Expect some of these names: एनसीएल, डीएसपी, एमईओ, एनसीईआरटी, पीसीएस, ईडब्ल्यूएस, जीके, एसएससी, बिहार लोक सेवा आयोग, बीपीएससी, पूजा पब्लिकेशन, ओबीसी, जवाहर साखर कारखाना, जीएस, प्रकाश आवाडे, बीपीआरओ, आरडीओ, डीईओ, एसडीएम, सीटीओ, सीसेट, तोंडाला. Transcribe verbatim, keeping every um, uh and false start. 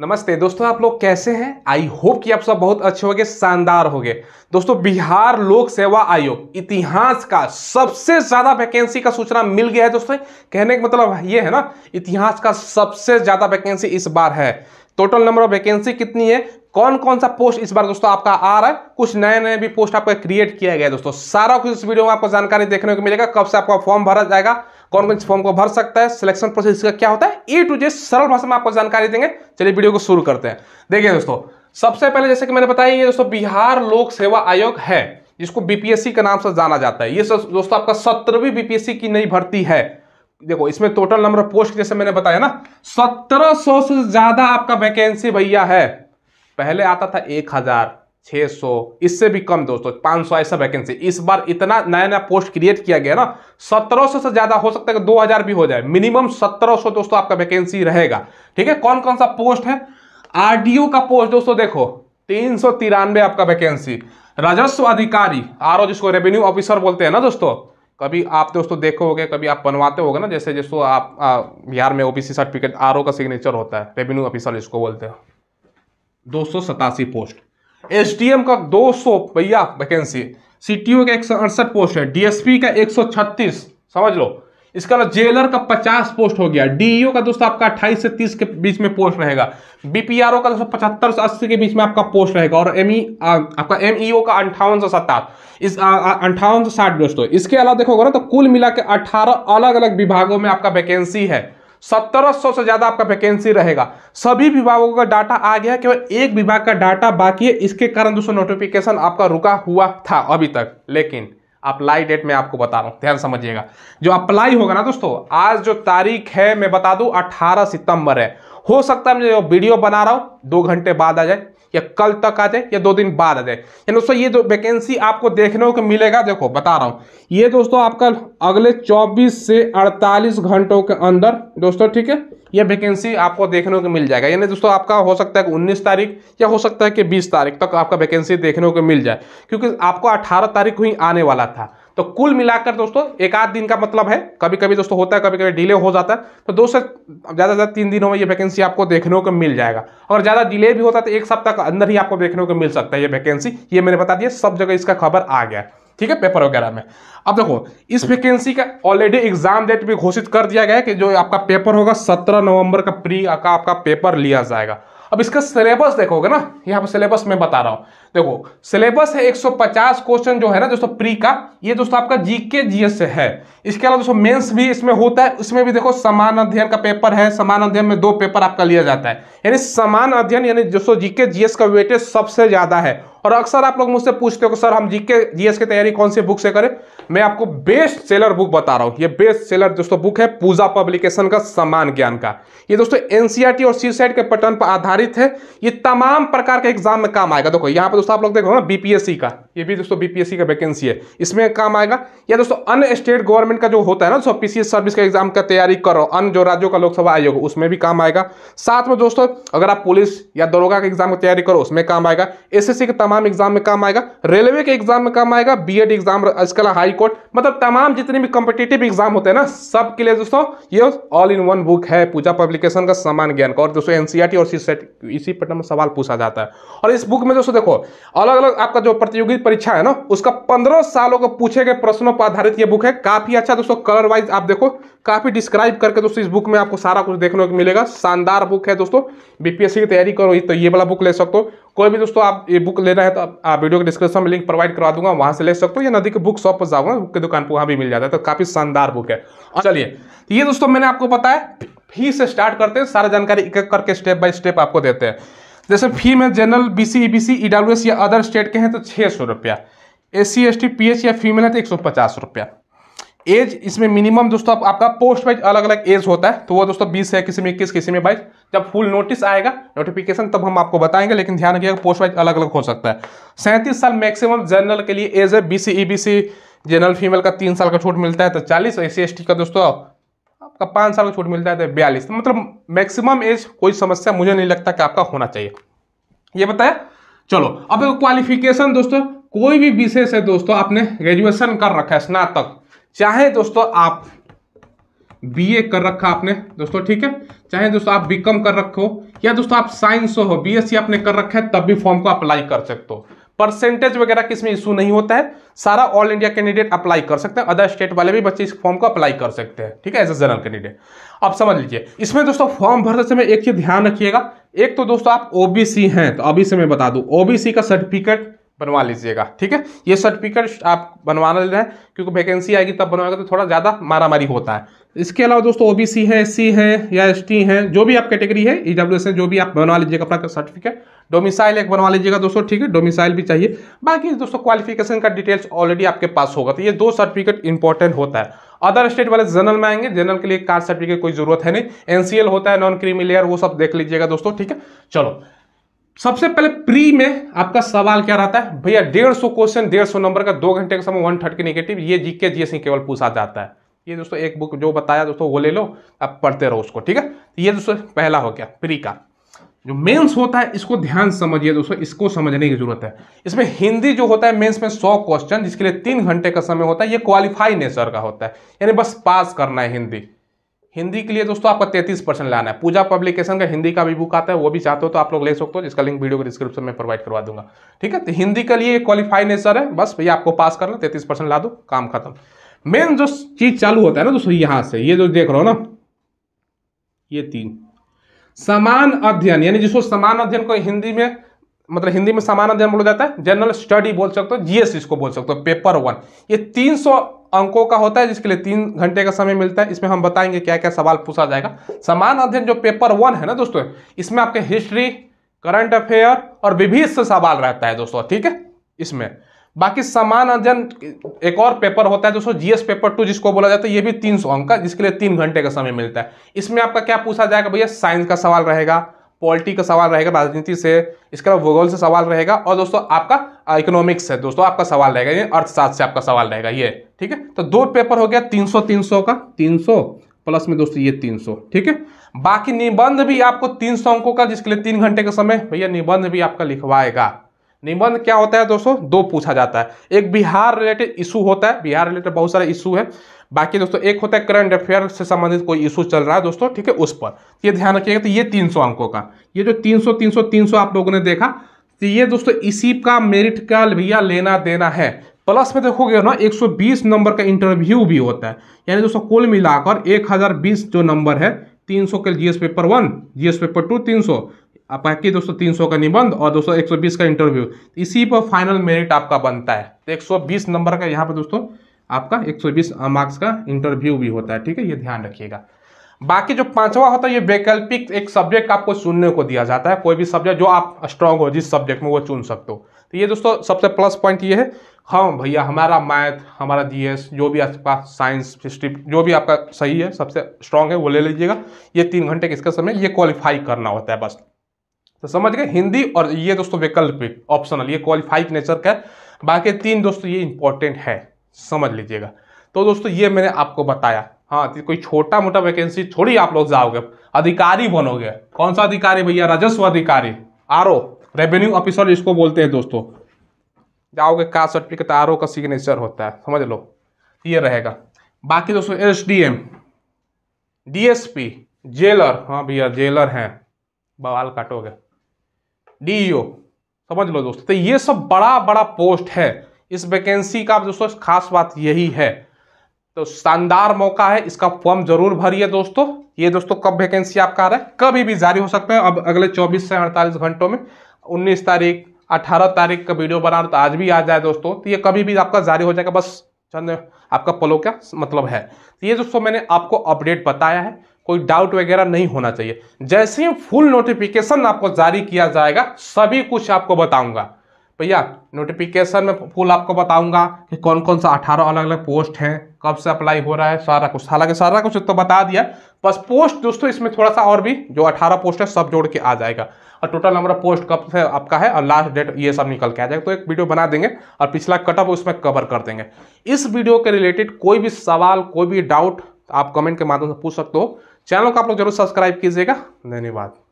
नमस्ते दोस्तों, आप लोग कैसे हैं? आई होप कि आप सब बहुत अच्छे होंगे, शानदार होंगे। दोस्तों, बिहार लोक सेवा आयोग इतिहास का सबसे ज्यादा वैकेंसी का सूचना मिल गया है। दोस्तों, कहने का मतलब ये है ना, इतिहास का सबसे ज्यादा वैकेंसी इस बार है। टोटल नंबर ऑफ वैकेंसी कितनी है, कौन कौन सा पोस्ट इस बार दोस्तों आपका आ रहा है, कुछ नए नए भी पोस्ट आपका क्रिएट किया गया है। दोस्तों, सारा कुछ इस वीडियो में आपको जानकारी देखने को मिलेगा। कब से आपका फॉर्म भरा जाएगा, कौन कौन फॉर्म को भर सकता है, सिलेक्शन प्रोसेस का क्या होता है, ए टू जेड सरल भाषा में आपको जानकारी देंगे। चलिए वीडियो को शुरू करते हैं। देखिए दोस्तों, सबसे पहले जैसे कि मैंने बताया, ये दोस्तों बिहार लोक सेवा आयोग है, जिसको बीपीएससी के नाम से जाना जाता है। ये दोस्तों आपका सत्रहवीं बीपीएससी की नई भर्ती है। देखो, इसमें टोटल नंबर ऑफ पोस्ट जैसे मैंने बताया ना, सत्रह सौ से ज्यादा आपका वैकेंसी भैया है। पहले आता था एक हजार छह सौ, इससे भी कम दोस्तों, पाँच सौ ऐसा वैकेंसी। इस बार इतना नया नया पोस्ट क्रिएट किया गया ना, सत्रह सौ से ज्यादा, हो सकता है कि दो हजार भी हो जाए। मिनिमम सत्रह सौ दोस्तों आपका वैकेंसी रहेगा। ठीक है, कौन कौन सा पोस्ट है? आरडीओ का पोस्ट दोस्तों देखो, तीन सौ तिरानवे आपका वैकेंसी। राजस्व अधिकारी, आरओ जिसको रेवेन्यू ऑफिसर बोलते हैं ना दोस्तों, कभी आप दोस्तों देखोगे, कभी आप बनवाते होगे ना, जैसे जैसो आप आ, बिहार में ओबीसी सर्टिफिकेट आरओ का सिग्नेचर होता है, रेवेन्यू ऑफिसर इसको बोलते हैं। दो सौ सतासी पोस्ट। एसडीएम का दो सौ भैया वैकेंसी। सीटीओ का एक सौ अड़सठ पोस्ट है। डीएसपी का एक सौ छत्तीस, समझ लो। इसके अलावा जेलर का पचास पोस्ट हो गया। डीईओ का दोस्तों आपका अट्ठाईस से तीस के बीच में पोस्ट रहेगा। बीपीआरओ का दोस्तों पचहत्तर से अस्सी के बीच में आपका पोस्ट रहेगा। और एमई आपका एमईओ का अंठावन से सत्तावन इस अंठावन से साठ दोस्तों। इसके अलावा देखोगे ना तो कुल मिला के अठारह अलग अलग विभागों में आपका वैकेंसी है। सत्रह सौ से ज्यादा आपका वैकेंसी रहेगा। सभी विभागों का डाटा आ गया, केवल एक विभाग का डाटा बाकी है। इसके कारण दोस्तों नोटिफिकेशन आपका रुका हुआ था अभी तक, लेकिन अप्लाई डेट मैं आपको बता रहा हूं, ध्यान समझिएगा। जो अप्लाई होगा ना दोस्तों, आज जो तारीख है मैं बता दूं, अठारह सितंबर है। हो सकता है मैं जो वीडियो बना रहा हूं दो घंटे बाद आ जाए, या कल तक आ जाए, या दो दिन बाद आ जाए। यानी दोस्तों ये जो वैकेंसी आपको देखने को मिलेगा, देखो बता रहा हूँ, ये दोस्तों आपका अगले चौबीस से अड़तालीस घंटों के अंदर दोस्तों, ठीक है, ये वैकेंसी आपको देखने को मिल जाएगा। यानी दोस्तों आपका हो सकता है कि उन्नीस तारीख, या हो सकता है कि बीस तारीख तक आपका वैकेंसी देखने को मिल जाए, क्योंकि आपको अठारह तारीख को ही आने वाला था। तो कुल मिलाकर दोस्तों एक आध दिन का मतलब है, कभी कभी दोस्तों होता है, कभी कभी डिले हो जाता है, तो दो से ज़्यादा से ज़्यादा तीन दिनों में ये वैकेंसी आपको देखने को मिल जाएगा। और ज़्यादा डिले भी होता है तो एक सप्ताह के अंदर ही आपको देखने को मिल सकता है ये वैकेंसी। ये मैंने बता दिया, सब जगह इसका खबर आ गया, ठीक है, पेपर वगैरह में। अब देखो, इस वैकेंसी का ऑलरेडी एग्जाम डेट भी घोषित कर दिया गया है कि जो आपका पेपर होगा सत्रह नवंबर का प्री का आपका पेपर लिया जाएगा। अब इसका सिलेबस देखोगे ना, यहाँ पर सिलेबस मैं बता रहा हूँ। देखो सिलेबस है एक सौ पचास क्वेश्चन जो है ना दोस्तों प्री का, ये दोस्तों आपका जीके जीएस से है। इसके अलावा दोस्तों मेंस भी इसमें होता है। उसमें भी देखो समान अध्ययन का पेपर है। समान अध्ययन में दो पेपर आपका लिया जाता है, यानी समान अध्ययन यानी दोस्तों जीके जीएस का वेटेज सबसे ज्यादा है। और अक्सर आप लोग मुझसे पूछते हो सर हम जीके जीएस की तैयारी कौन सी बुक से करें? मैं आपको बेस्ट सेलर बुक बता रहा हूँ। ये बेस्ट सेलर दोस्तों बुक है पूजा पब्लिकेशन का, समान ज्ञान का। ये दोस्तों एनसीईआरटी और सीसेट के पैटर्न पर आधारित है। ये तमाम प्रकार के एग्जाम में काम आएगा। देखो यहाँ पर दोस्तों आप लोग देखो ना, बीपीएससी का, ये भी दोस्तों बीपीएससी का वैकेंसी है, इसमें काम आएगा। या दोस्तों अन्य स्टेट गवर्नमेंट का जो होता है ना दोस्तों, पीसीएस सर्विस का एग्जाम का तैयारी करो, अन्य जो राज्यों का लोक सेवा आयोग, उसमें भी काम आएगा। साथ में दोस्तों अगर आप पुलिस या दरोगा के एग्जाम की तैयारी करो, उसमें काम आएगा। एसएससी के तमाम एग्जाम में काम आएगा। रेलवे के एग्जाम में काम आएगा। बीएड एग्जाम, आजकल हाई कोर्ट, मतलब तमाम जितने भी कॉम्पिटिटिव एग्जाम होते हैं ना, सब के लिए दोस्तों ये ऑल इन वन बुक है पूजा पब्लिकेशन का, समान ज्ञान का। और दोस्तों एनसीईआरटी और सीसेट इसी पैटर्न में सवाल पूछा जाता है। और इस बुक में दोस्तों देखो अलग अलग आपका जो प्रतियोगी परीक्षा है ना, उसका पंद्रह सालों को पूछे गए प्रश्नों पर आधारित ये बुक है। काफी अच्छा दोस्तों, कलर वाइज आप देखो काफी डिस्क्राइब करके दोस्तों इस बुक में आपको सारा कुछ देखने को मिलेगा। शानदार बुक है दोस्तों। बीपीएससी की तैयारी करो तो ये वाला बुक ले सकते हो। कोई भी दोस्तों आप ये बुक लेना है तो आप वीडियो के डिस्क्रिप्शन में लिंक प्रोवाइड करवा दूंगा, वहां से ले सकते हो, या नदी के बुक शॉप पर जाओगे, बुक की दुकान पर वहां भी मिल जाता है। तो काफी शानदार बुक है। चलिए ये दोस्तों मैंने आपको बताया, फी से स्टार्ट करते हैं, सारा जानकारी एक एक करके स्टेप बाय स्टेप आपको देते हैं। जैसे फी में जनरल, बीसी, ईबीसी, ईडब्ल्यूएस या अदर स्टेट के हैं तो छह सौ रुपया। एससी, एसटी, पीएच या फीमेल है तो एक सौ पचास रुपया। एज इसमें मिनिमम दोस्तों आप, आपका पोस्ट वाइज अलग अलग एज होता है, तो वो दोस्तों बीस है, किसी में इक्कीस, किसी में बाईस। जब फुल नोटिस आएगा नोटिफिकेशन तब हम आपको बताएंगे, लेकिन ध्यान रखिएगा पोस्ट वाइज अलग अलग हो सकता है। सैंतीस साल मैक्सिमम जनरल के लिए एज है। बीसी, ईबीसी, जनरल फीमेल का तीन साल का छूट मिलता है तो चालीस। एससी, एसटी का दोस्तों आपका पाँच साल का छूट मिलता है तो बयालीस। मतलब मैक्सिमम एज कोई समस्या मुझे नहीं लगता कि आपका होना चाहिए, ये बताया। चलो अब क्वालिफिकेशन दोस्तों, कोई भी विषय से दोस्तों आपने ग्रेजुएशन कर रखा है, स्नातक, चाहे दोस्तों आप बीए कर रखा आपने दोस्तों, ठीक है, चाहे दोस्तों आप बीकॉम कर रखो, या दोस्तों आप साइंस हो, बीएससी आपने कर रखा है तब भी फॉर्म को अप्लाई कर सकते हो। परसेंटेज वगैरह किसमें इशू नहीं होता है, सारा ऑल इंडिया कैंडिडेट अप्लाई कर सकते हैं, अदर स्टेट वाले भी बच्चे इस फॉर्म को अप्लाई कर सकते हैं, ठीक है, एज ए जनरल कैंडिडेट। आप समझ लीजिए इसमें दोस्तों फॉर्म भरते समय एक चीज ध्यान रखिएगा, एक तो दोस्तों आप ओबीसी हैं, तो अभी से मैं बता दूं ओबीसी का सर्टिफिकेट बनवा लीजिएगा, ठीक है, ये सर्टिफिकेट आप बनवाना लेना है क्योंकि वैकेंसी आएगी तब बनवाएगा तो थोड़ा ज़्यादा मारामारी होता है। इसके अलावा दोस्तों ओबीसी है, एससी है या एसटी है, जो भी आप कैटेगरी है, ईडब्ल्यूएस है, जो भी आप बनवा लीजिएगा अपना सर्टिफिकेट। डोमिसाइल एक बनवा लीजिएगा दोस्तों, ठीक है, डोमिसाइल भी चाहिए। बाकी दोस्तों क्वालिफिकेशन का डिटेल्स ऑलरेडी आपके पास होगा, तो ये दो सर्टिफिकेट इंपॉर्टेंट होता है। अदर स्टेट वाले जनरल में आएंगे, जनरल के लिए कास्ट सर्टिफिकेट कोई जरूरत है नहीं, एनसीएल होता है, नॉन क्रीमिलेयर, वो सब देख लीजिएगा दोस्तों, ठीक है। चलो सबसे पहले प्री में आपका सवाल क्या रहता है भैया, डेढ़ सौ क्वेश्चन, डेढ़ सौ नंबर का, दो घंटे का समय, वन थर्ड के नेगेटिव, ये जीके जीएस केवल पूछा जाता है। ये दोस्तों एक बुक जो बताया दोस्तों वो ले लो, आप पढ़ते रहो उसको, ठीक है। ये दोस्तों पहला हो गया प्री का। जो मेंस होता है इसको ध्यान समझिए दोस्तों, इसको समझने की जरूरत है। इसमें हिंदी जो होता है मेंस में सौ क्वेश्चन, जिसके लिए तीन घंटे का समय होता है, ये क्वालिफाई नेचर का होता है, यानी बस पास करना है हिंदी। हिंदी के लिए दोस्तों आपका तैंतीस परसेंट लाना है। पूजा पब्लिकेशन का हिंदी का भी बुक आता है, वो भी चाहते हो तो आप लोग ले सकते हो, जिसका लिंक वीडियो के डिस्क्रिप्शन में प्रोवाइड करवा दूंगा, ठीक है। तो हिंदी के लिए क्वालिफाई नेचर है, बस भैया आपको पास करना, तैंतीस परसेंट ला दो, काम खत्म। मेन जो चीज चालू होता है ना दोस्तों, यहाँ से ये जो देख रहे हो ना, ये तीन समान अध्ययन, यानी जिसको समान अध्ययन को हिंदी में, मतलब हिंदी में समान अध्ययन बोला जाता है, जनरल स्टडी बोल सकते हो, जीएस इसको बोल सकते हो। पेपर वन ये तीन सौ अंकों का होता है, जिसके लिए तीन घंटे का समय मिलता है। इसमें हम बताएंगे क्या क्या सवाल पूछा जाएगा। समान अध्ययन जो पेपर वन है ना दोस्तों, इसमें आपके हिस्ट्री, करंट अफेयर और विभिन्न से सवाल रहता है दोस्तों, ठीक है। इसमें बाकी समान अध्ययन एक और पेपर होता है दोस्तों, जीएस पेपर टू जिसको बोला जाता है, ये भी तीन सौ अंक का, जिसके लिए तीन घंटे का समय मिलता है। इसमें आपका क्या पूछा जाएगा भैया, साइंस का सवाल रहेगा, पॉलिटी का सवाल रहेगा, राजनीति से, इसके अलावा भूगोल से सवाल रहेगा, और दोस्तों आपका इकोनॉमिक्स है दोस्तों, आपका सवाल रहेगा, यानी अर्थशास्त्र से आपका सवाल रहेगा, ये ठीक है। तो दो पेपर हो गया तीन सौ तीन सौ का, तीन सौ प्लस में दोस्तों ये तीन सौ, ठीक है। बाकी निबंध भी आपको तीन सौ अंकों का, जिसके लिए तीन घंटे का समय, भैया निबंध भी आपका लिखवाएगा। निबंध क्या होता है दोस्तों, दो पूछा जाता है, एक बिहार रिलेटेड इशू होता है, बिहार रिलेटेड बहुत सारे इशू है, बाकी दोस्तों एक होता है करंट अफेयर से संबंधित कोई इशू चल रहा है दोस्तों, ठीक है, उस पर ये ध्यान रखिएगा। तो ये तीन सौ अंकों का, ये जो तीन सौ तीन सौ तीन सौ आप लोगों ने देखा, तो ये दोस्तों इसी का मेरिट का भैया लेना देना है। प्लस में देखोगे ना एक सौ बीस नंबर का इंटरव्यू भी होता है, यानी दोस्तों कुल मिलाकर एक हज़ार बीस जो नंबर है, तीन सौ के जीएस paper one, जीएस paper two तीन सौ, बाकी दोस्तों तीन सौ का निबंध और दोस्तों एक सौ बीस का इंटरव्यू, इसी पर फाइनल मेरिट आपका बनता है। तो एक सौ बीस नंबर का यहाँ पर दोस्तों आपका एक सौ बीस मार्क्स का इंटरव्यू भी होता है, ठीक है, ये ध्यान रखिएगा। बाकी जो पांचवा होता है, ये वैकल्पिक एक सब्जेक्ट आपको चुनने को दिया जाता है, कोई भी सब्जेक्ट जो आप स्ट्रांग हो जिस सब्जेक्ट में, वो चुन सकते हो। तो ये दोस्तों सबसे प्लस पॉइंट ये है, हाँ भैया हमारा मैथ, हमारा जीएस, जो भी आपका साइंस, हिस्ट्री, जो भी आपका सही है, सबसे स्ट्रांग है, वो ले लीजिएगा। ये तीन घंटे किसका समय, ये क्वालिफाई करना होता है बस, तो समझ गए। हिंदी और ये दोस्तों वैकल्पिक ऑप्शनल, ये क्वालिफाई नेचर का, बाकी तीन दोस्तों ये इंपॉर्टेंट है, समझ लीजिएगा। तो दोस्तों ये मैंने आपको बताया, हाँ कोई छोटा मोटा वैकेंसी थोड़ी आप लोग जाओगे, अधिकारी बनोगे। कौन सा अधिकारी भैया, राजस्व अधिकारी, आरओ, रेवेन्यू ऑफिसर इसको बोलते हैं दोस्तों, जाओगे कास्ट सर्टिफिकेट आरओ का सिग्नेचर होता है, समझ लो ये रहेगा। बाकी दोस्तों एसडीएम, डीएसपी, जेलर, हाँ भैया जेलर हैं, बवाल काटोगे, डीईओ, समझ लो दोस्तों। तो ये सब बड़ा बड़ा पोस्ट है, इस वैकेंसी का दोस्तों खास बात यही है, तो शानदार मौका है, इसका फॉर्म जरूर भरिए दोस्तों। ये दोस्तों कब वैकेंसी आपका आ रहा है, कभी भी जारी हो सकता है, अब अगले चौबीस से अड़तालीस घंटों में, उन्नीस तारीख अठारह तारीख का वीडियो बना रहा तो आज भी आ जाए दोस्तों, तो ये कभी भी आपका जारी हो जाएगा, बस चंद आपका पलो क्या मतलब है। तो ये दोस्तों मैंने आपको अपडेट बताया है, कोई डाउट वगैरह नहीं होना चाहिए। जैसे ही फुल नोटिफिकेशन आपको जारी किया जाएगा, सभी कुछ आपको बताऊंगा भैया, नोटिफिकेशन में फुल आपको बताऊंगा कि कौन कौन सा अठारह अलग अलग पोस्ट हैं, कब से अप्लाई हो रहा है, सारा कुछ। हालांकि सारा कुछ तो बता दिया, बस पोस्ट दोस्तों इसमें थोड़ा सा और भी, जो अठारह पोस्ट है सब जोड़ के आ जाएगा, और टोटल नंबर ऑफ पोस्ट कब से आपका है और लास्ट डेट ये सब निकल के आ जाएगा। तो एक वीडियो बना देंगे और पिछला कटअप उसमें कवर कर देंगे। इस वीडियो के रिलेटेड कोई भी सवाल, कोई भी डाउट आप कमेंट के माध्यम से पूछ सकते हो। चैनल को आप लोग जरूर सब्सक्राइब कीजिएगा। धन्यवाद।